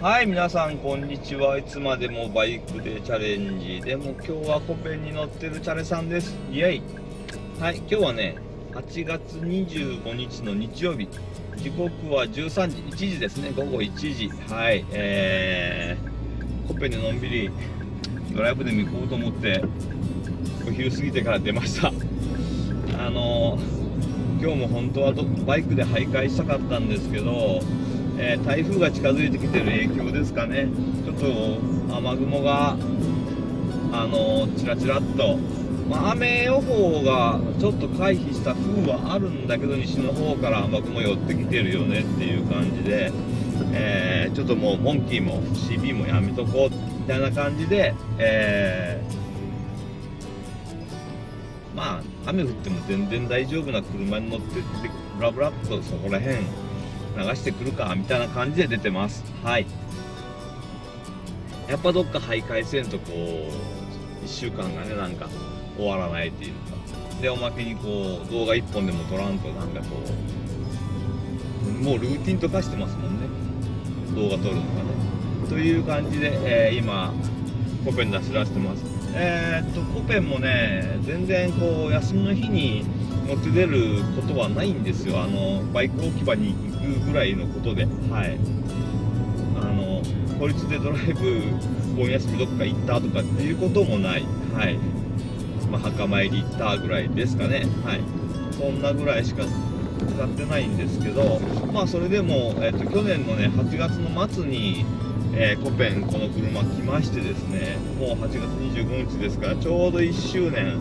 はい、皆さんこんにちは。いつまでもバイクでチャレンジ。でも今日はコペンに乗ってるチャレさんです。イエイ。はい、今日はね8月25日の日曜日、時刻は13時1時ですね、午後1時。はい、コペンでのんびりドライブでも行こうと思ってお昼過ぎてから出ました。今日も本当はバイクで徘徊したかったんですけど、台風が近づいてきてる影響ですかね、ちょっと雨雲がちらちらっと、雨予報がちょっと回避した風はあるんだけど、西の方から雨雲寄ってきてるよねっていう感じで、ちょっともうモンキーも CB もやめとこうみたいな感じで、雨降っても全然大丈夫な車に乗ってってブラブラっとそこら辺流してくるかみたいな感じで出てます。はい、やっぱどっか徘徊せんとこう1週間がねなんか終わらないっていうかで、おまけにこう動画1本でも撮らんとなんかこうもうルーティンと化してますもんね、動画撮るのがね。という感じで、今コペン出し出してます。コペンもね全然こう休みの日に乗って出ることはないんですよ、バイク置き場に行くぐらいのことで。はい、法律でドライブ盆休みどっか行ったとかっていうこともない。はい、墓参り行ったぐらいですかね。はい、そんなぐらいしか使ってないんですけど、それでも、去年のね8月の末にコペンこの車来ましてですね、もう8月25日ですからちょうど1周年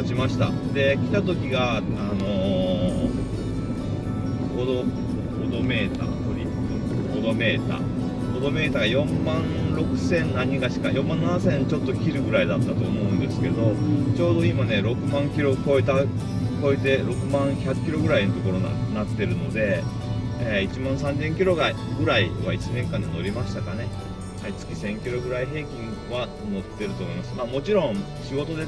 経ちました。で来た時がオードメーターが4万7000ちょっと切るぐらいだったと思うんですけど、ちょうど今ね6万キロ超えて6万100キロぐらいのところになってるので。1万3000キロぐらいは1年間で乗りましたかね。はい、月1000キロぐらい平均は乗ってると思います。もちろん仕事で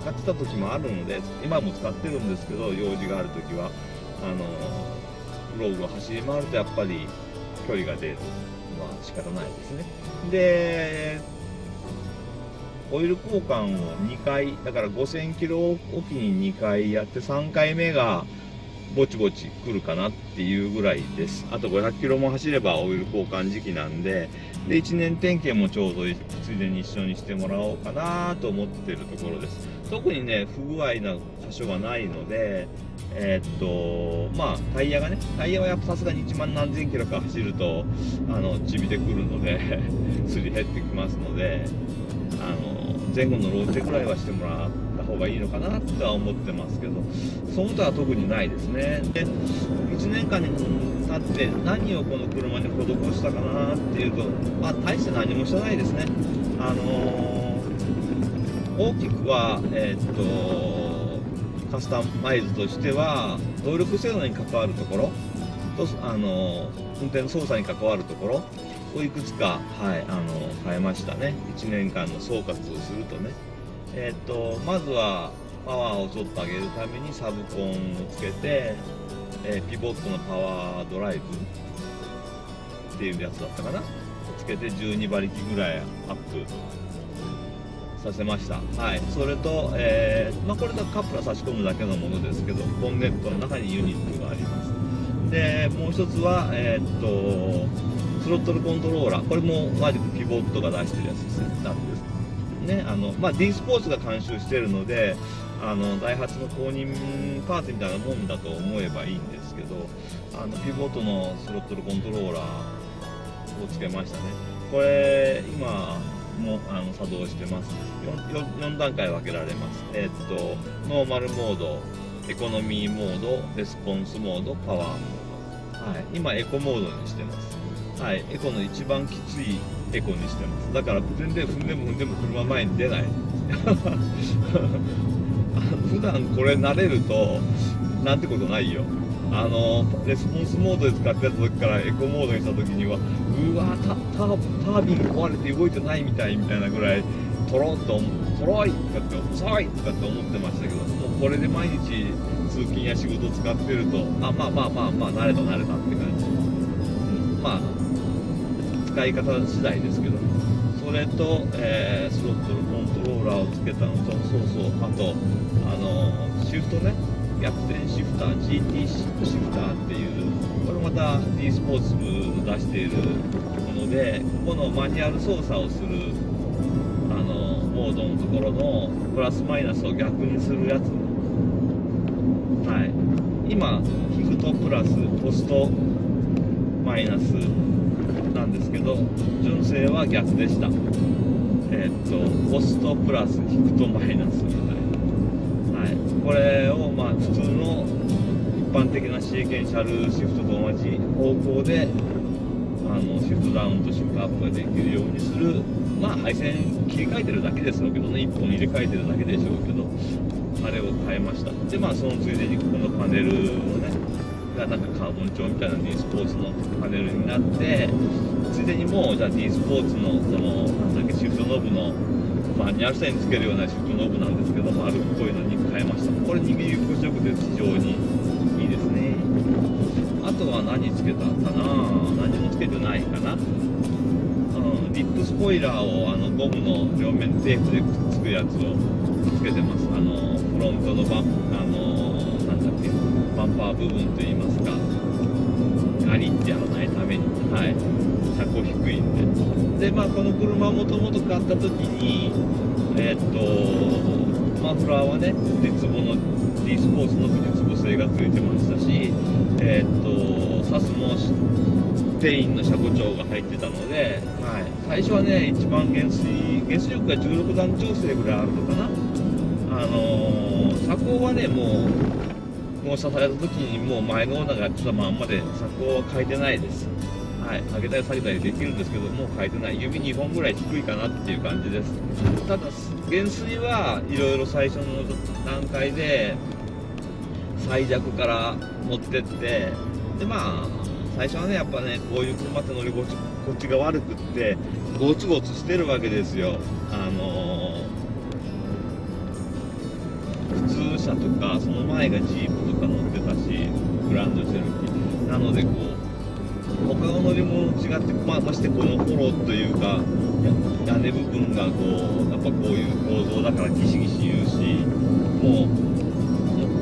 使ってた時もあるので今も使ってるんですけど、用事がある時はロードを走り回るとやっぱり距離が出るのは仕方ないですね。でオイル交換を2回だから5000キロおきに2回やって、3回目がぼちぼち来るかなっていうぐらいです。あと500キロも走ればオイル交換時期なんで、1年点検もちょうどついでに一緒にしてもらおうかなと思ってるところです。特にね不具合な箇所がないので、タイヤはやっぱさすがに1万何千キロか走るとちびでくるのですり減ってきますので、前後のローテぐらいはしてもらって方がいいのかなとは思ってますけど、その他は特にないですね。で1年間に経って何をこの車に施したかなっていうと、大して何もしてないですね。大きくはカスタマイズとしては動力性能に関わるところと、運転の操作に関わるところをいくつか、はい、変えましたね。1年間の総括をするとね、まずはパワーをちょっと上げるためにサブコンをつけて、ピボットのパワードライブっていうやつだったかな、つけて12馬力ぐらいアップさせました。はい、それと、これだカップラー差し込むだけのものですけど、ボンネットの中にユニットがあります。でもう一つは、スロットルコントローラー、これも同じくピボットが出してるやつですね。D スポーツが監修しているので、ダイハツの公認パーツみたいなもんだと思えばいいんですけど、ピボットのスロットルコントローラーをつけましたね。これ今も作動してます。 4段階分けられます。ノーマルモード、エコノミーモード、レスポンスモード、パワーモード。はい、今エコモードにしてます。はい、エコの一番きついエコにしてます。だから踏んでも車前に出ない普段これ慣れるとなんてことないよ。レスポンスモードで使ってた時からエコモードにした時にはうわタービン壊れて動いてないみたいなぐらいとろいとかって細いとかって思ってましたけど、もうこれで毎日通勤や仕事を使ってると慣れたって感じ。使い方次第ですけど、それと、スロットルコントローラーをつけたのと、あとシフトね、逆転シフター GT シフターっていう、これまた D スポーツ部出しているもので、ここのマニュアル操作をするモードのところのプラスマイナスを逆にするやつ、はい、今引くとプラスポストマイナスなんですけど、純正は逆でした。ポストプラス引くとマイナスみたいな、はい、これをまあ普通の一般的なシーケンシャルシフトと同じ方向でシフトダウンとシフトアップができるようにする、まあ配線切り替えてるだけですけどね、1本入れ替えてるだけでしょうけど、あれを変えました。でまあそのついでにここのパネルをね、なんかカーボン調みたいな D スポーツのパネルになって、ついでにもうじゃあ D スポーツのなんだっけ、シフトノブのマニュアル下につけるようなシフトノブなんですけど、丸っこいのに変えました。これ握り不織布で非常にいいですね。あとは何つけたかな、何もつけてないかな、リップスポイラーをゴムの両面テープでくっつくやつをつけてます。フロントのバンパー部分といいますか、ガリってやらないために、はい、車高低いんで、まあ、この車もともと買った時に、マフラーはね、鉄棒の D スポーツの鉄棒製がついてましたし、サスも定員の車高調が入ってたので、はい、最初はね、一番減衰力が16段調整ぐらいあるのかな、車高はね、もう納車された時にもう前のオーナーがやってたまんまで車高は変えてないです。はい、上げたり下げたりできるんですけど、もう変えてない、指2本ぐらい低いかなっていう感じです。ただ減衰はいろいろ最初の段階で最弱から持ってって、でまあ最初はねやっぱね、こういう車って乗り心地が悪くってゴツゴツしてるわけですよ。普通車とかその前がジープとか乗ってたし、グランドチェルキーなので、こう他の乗り物と違って、ましてこのフォローというか屋根部分がこうやっぱこういう構造だからギシギシ言うし、もう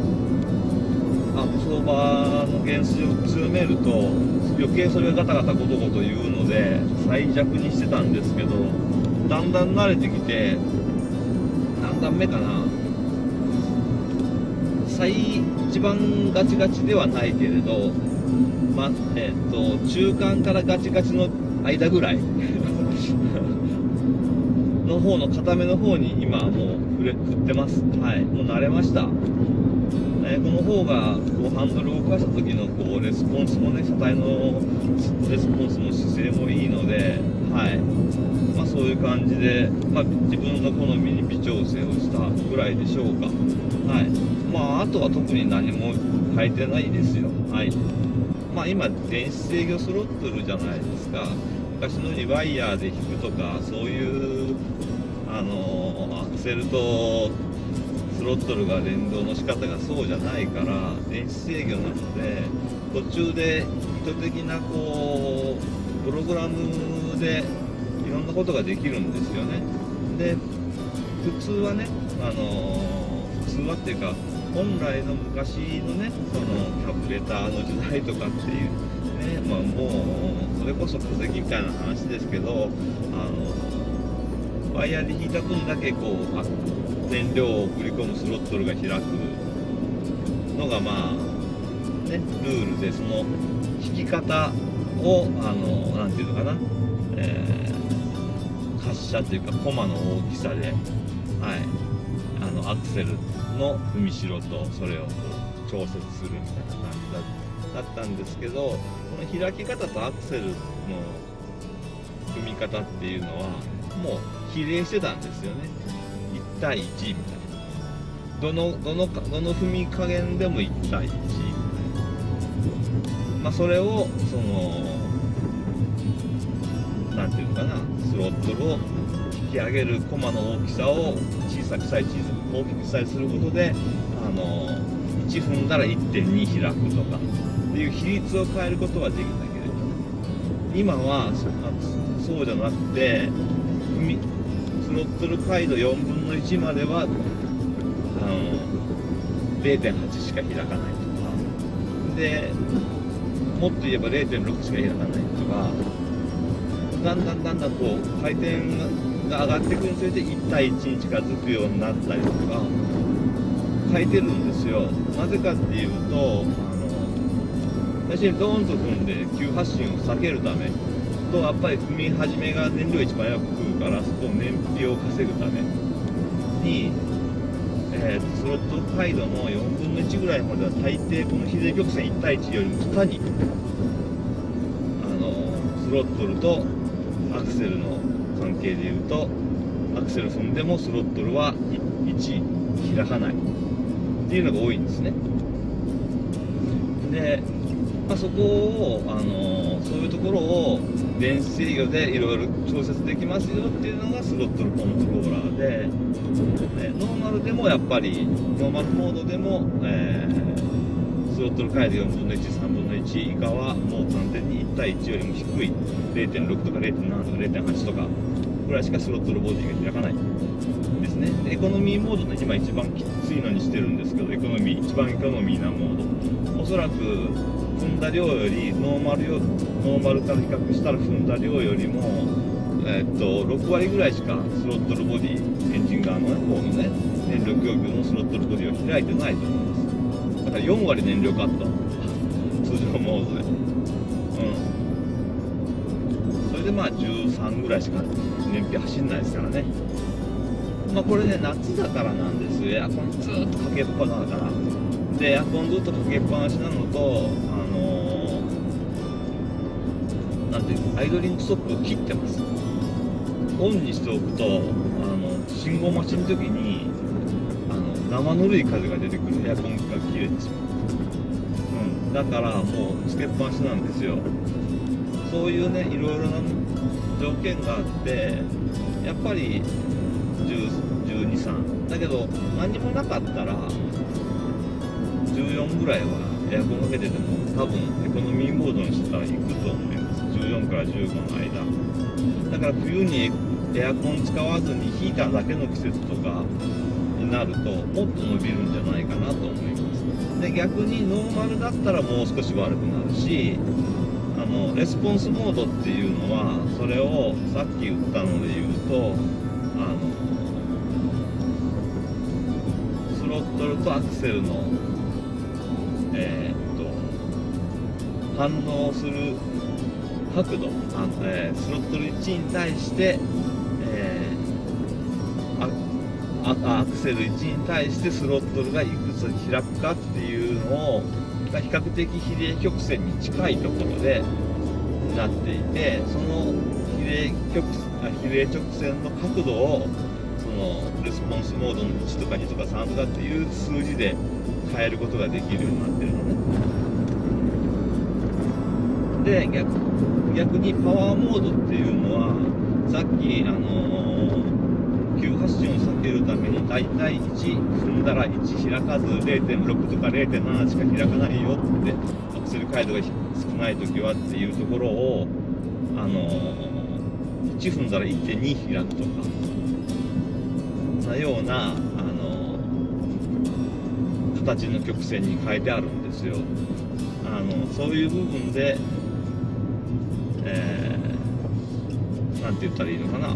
アップソーバーの減衰を強めると余計それがガタガタゴトゴト言うので最弱にしてたんですけど、だんだん慣れてきて何段目かな、一番ガチガチではないけれど、中間からガチガチの間ぐらいの方の固めの方に今もう振ってます。はい、もう慣れました。この方がこうハンドルを動かした時のこうレスポンスもね、車体のレスポンスも姿勢もいいので、はい、まあそういう感じで、まあ、自分の好みに微調整をしたぐらいでしょうか。はい。まあ、あとは特に何も変えてないですよ。はい。まあ、今、電子制御スロットルじゃないですか。昔のようにワイヤーで引くとか、そういう、アクセルとスロットルが連動の仕方がそうじゃないから、電子制御なので、途中で意図的な、こう、プログラムでいろんなことができるんですよね。で、普通はね、普通はっていうか、本来の昔のね、そのキャブレターの時代とかっていうね、まあ、もうそれこそ化石みたいな話ですけど、ワイヤーで引いた分だけこう燃料を送り込むスロットルが開くのがまあね、ルールで、その引き方をなんていうのかな、滑車というかコマの大きさで、はい。アクセルの踏みしろとそれを調節するみたいな感じだったんですけど、この開き方とアクセルの踏み方っていうのはもう比例してたんですよね。1対1みたいな、どの踏み加減でも1対1、まあ、それをそのなんていうのかな、スロットルを引き上げるコマの大きさを小さく大きくしたりすることで、1踏んだら 1.2 開くとかっていう比率を変えることはできたけれど、今はそうじゃなくて、スノットル回路4分の1までは 0.8 しか開かないとか、でもっと言えば 0.6 しか開かないとか、だんだんこう回転が上がってくるにつれて1対1に近づくようになったりとか変えてるんですよ。なぜかっていうと、最初にドーンと踏んで急発進を避けるためと、やっぱり踏み始めが燃料一番よく食うから、そこを燃費を稼ぐために、スロット回路の4分の1ぐらいまでは大抵この比例曲線1対1よりも下にスロットルとアクセルの関係でいうと、アクセル踏んでもスロットルは1開かないっていうのが多いんですね。で、そこをそういうところを電子制御でいろいろ調節できますよっていうのがスロットルコントローラーで、ノーマルでもやっぱりノーマルモードでも、スロットル回路4分の1、3分の1以下はもう完全に1対1よりも低い 0.6 とか 0.7 とか 0.8 とかぐらいしかスロットルボディが開かないですね。でエコノミーモードで今一番きついのにしてるんですけど、一番エコノミーなモード、おそらく踏んだ量よりノーマルから比較したら踏んだ量よりも、6割ぐらいしかスロットルボディ、エンジン側の方のね、燃料供給のスロットルボディは開いてないと思うんです。だから4割燃料カット、通常モードで、それで13ぐらいしか燃費走んないですからね。これね、夏だからなんですよ。エアコンずっとかけっぱなだからで、エアコンずっとかけっぱなしなのと、アイドリングストップを切ってます。オンにしておくと信号待ちの時に生ぬるい風が出てくる、エアコンが切れてしまう、だからもうつけっぱなしなんですよ。そういうね、いろいろな条件があって、やっぱり12、13だけど、何もなかったら14ぐらいはエアコンかけてても多分エコノミーモードにしてたらいくと思います。14から15の間だから、冬にエアコン使わずにヒーターだけの季節とかになるともっと伸びるんじゃないかなと思います。で逆にノーマルだったらもう少し悪くなるし、レスポンスモードっていうのは、それをさっき言ったので言うと、スロットルとアクセルの反応する角度、スロットル1に対して、アクセル1に対してスロットルがいくつ開くかっていうのを比較的比例曲線に近いところでなっていて、その比例直線の角度をそのレスポンスモードの1とか2とか3とかっていう数字で変えることができるようになってるのね。で逆にパワーモードっていうのは、さっき急発進を避けるために大体1踏んだら1開かず 0.6 とか 0.7 しか開かないよって、アクセル回路が少ない時はっていうところを、1踏んだら 1.2 開くとかなような形の曲線に変えてあるんですよ。そういう部分で、なんて言ったらいいのかな、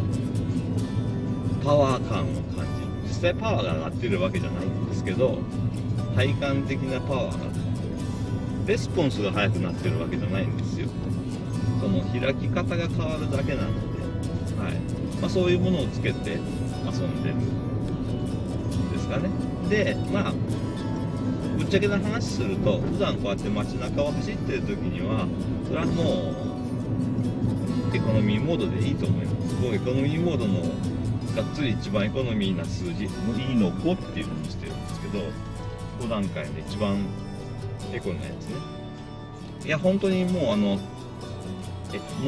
パワー感を感じる。実際パワーが上がってるわけじゃないんですけど、体感的なパワーが、レスポンスが速くなってるわけじゃないんですよ。その開き方が変わるだけなので、そういうものをつけて遊んでるんですかね。でぶっちゃけな話すると、普段こうやって街中を走ってる時には、それはもうエコノミーモードでいいと思います。もうエコノミーモードのがっつり一番エコノミーな数字のいいの5っていうのにしてるんですけど、5段階で一番エコなやつね。いや本当にもうノ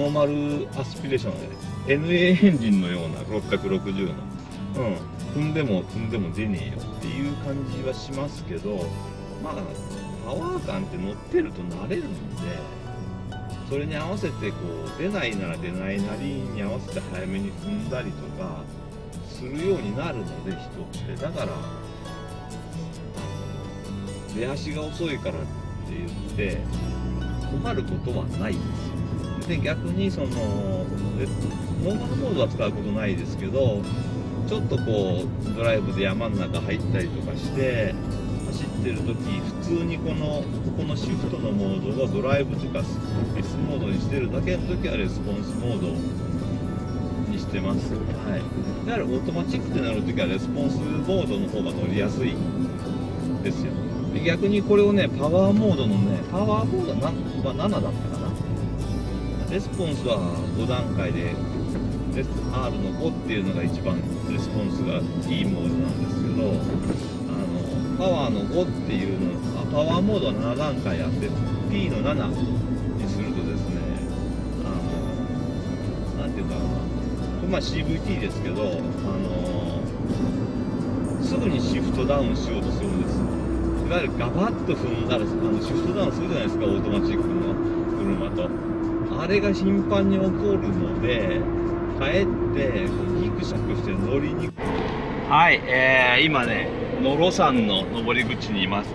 ーマルアスピレーションで NA エンジンのような660の、踏んでも出ねえよっていう感じはしますけど、パワー感って乗ってると慣れるんで、それに合わせてこう出ないなら出ないなりに合わせて早めに踏んだりとかするようになるので、人ってだから出足が遅いからって言って困ることはないですよ。で逆にそのノーマルモードは使うことないですけど、ちょっとこうドライブで山の中入ったりとかして走ってる時、普通にこのシフトのモードをドライブとか S モードにしてるだけの時はレスポンスモードにしてます。はい、だからオートマチックになる時はレスポンスモードの方が乗りやすいですよ。で逆にこれをねパワーモードのね、パワーモードは7だったかな、レスポンスは5段階でR の5っていうのが一番レスポンスがいいモードなんですけど、パワーの5っていうのはパワーモードは7段階あって P の7にするとですね、なんていうかな、まあ CVT ですけど、すぐにシフトダウンしようとするんです。いわゆるガバッと踏んだらシフトダウンするじゃないですか、オートマチックの車と。あれが頻繁に起こるので、かえってギクシャクして乗りにくい。はい、今ね野呂山の登り口にいます。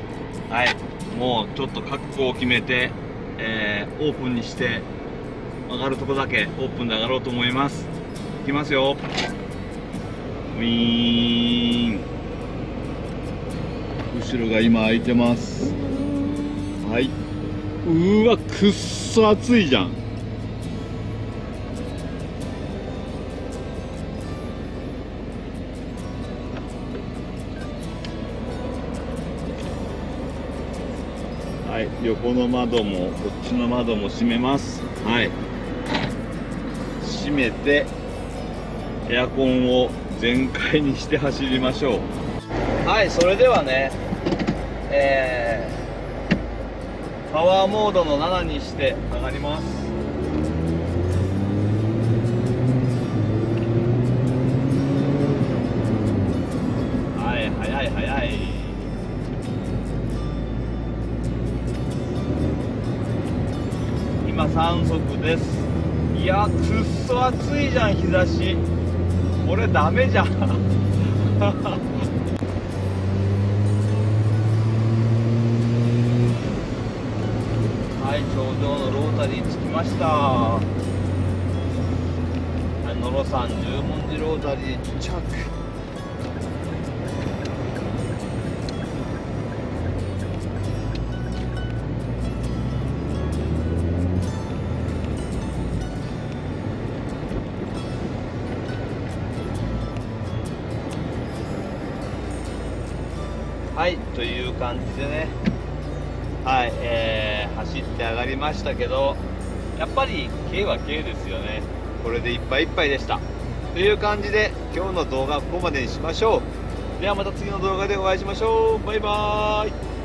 はい、もうちょっと覚悟を決めて、オープンにして上がるとこだけオープンで上がろうと思います。いきますよ。ウィーン。後ろが今開いてます。はい。うわ、くっそ暑いじゃん。はい、横の窓もこっちの窓も閉めます。はい、閉めてエアコンを全開にして走りましょう。はい、それではね、パワーモードの7にして上がります。はい、早い早い。3速です。いやー、くっそ暑いじゃん、日差し。これダメじゃん。はい、頂上のロータリー着きました。はい、野呂山十文字ロータリー着。はい、という感じでね、はい、走って上がりましたけど、やっぱり K は K ですよね。これでいっぱいいっぱいでした。という感じで、今日の動画はここまでにしましょう。ではまた次の動画でお会いしましょう。バイバーイ。